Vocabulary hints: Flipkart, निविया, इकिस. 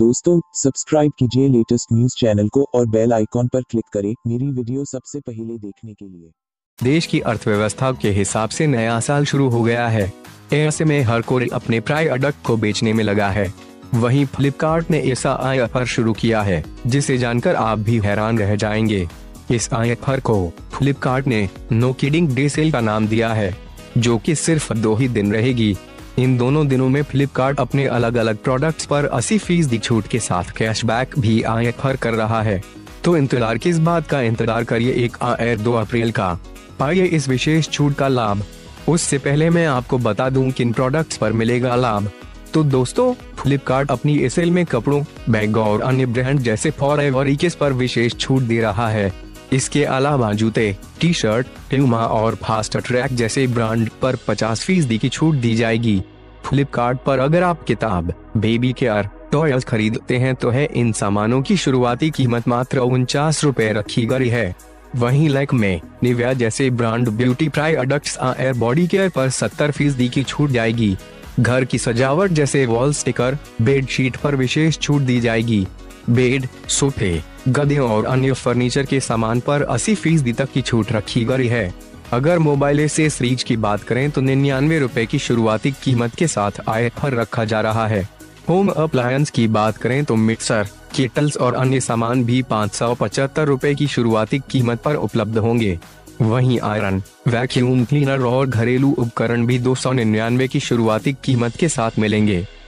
दोस्तों सब्सक्राइब कीजिए latest news channel को और बेल आइकॉन पर क्लिक करें मेरी वीडियो सबसे पहले देखने के लिए। देश की अर्थव्यवस्था के हिसाब से नया साल शुरू हो गया है। ऐसे में हर कोई अपने प्रोडक्ट को बेचने में लगा है। वहीं फ्लिपकार्ट ने ऐसा ऑफर शुरू किया है जिसे जानकर आप भी हैरान रह जाएंगे। इस ऑफर को फ्लिपकार्ट ने नो किडिंग डे सेल का नाम दिया है, जो कि सिर्फ 2 ही दिन रहेगी। इन दोनों दिनों में फ्लिपकार्ट अपने अलग अलग प्रोडक्ट्स पर 80% छूट के साथ कैशबैक भी ऑफर कर रहा है। तो इंतजार किस बात का, इंतजार करिए 1 और 2 अप्रैल का, पाइए इस विशेष छूट का लाभ। उससे पहले मैं आपको बता दूं किन प्रोडक्ट्स पर मिलेगा लाभ। तो दोस्तों फ्लिपकार्ट अपनी इस सेल में कपड़ों, बैग और अन्य ब्रांड जैसे फॉरएवर और इकिस पर विशेष छूट दे रहा है। इसके अलावा जूते, टी शर्ट, प्यूमा और फास्ट ट्रैक जैसे ब्रांड पर 50% की छूट दी जाएगी। फ्लिपकार्ट पर अगर आप किताब, बेबी केयर, टॉयज खरीदते हैं तो है इन सामानों की शुरुआती कीमत मात्र 49 रुपए रखी गई है। वहीं लाइक में निविया जैसे ब्रांड ब्यूटी प्रोडक्ट्स और बॉडी केयर पर 70% की छूट जाएगी। घर की सजावट जैसे वॉल स्टिकर, बेड शीट पर विशेष छूट दी जाएगी। बेड, सोफे, गद्दे और अन्य फर्नीचर के सामान पर 80% तक की छूट रखी गई है। अगर मोबाइल एक्सेसरीज की बात करें तो 99 रुपए की शुरुआती कीमत के साथ ऑफर रखा जा रहा है। होम अप्लायंस की बात करें तो मिक्सर, केटल्स और अन्य सामान भी 575 रुपए की शुरुआती कीमत पर उपलब्ध होंगे। वहीं आयरन, वैक्यूम क्लीनर और घरेलू उपकरण भी 299 की शुरुआती कीमत के साथ मिलेंगे।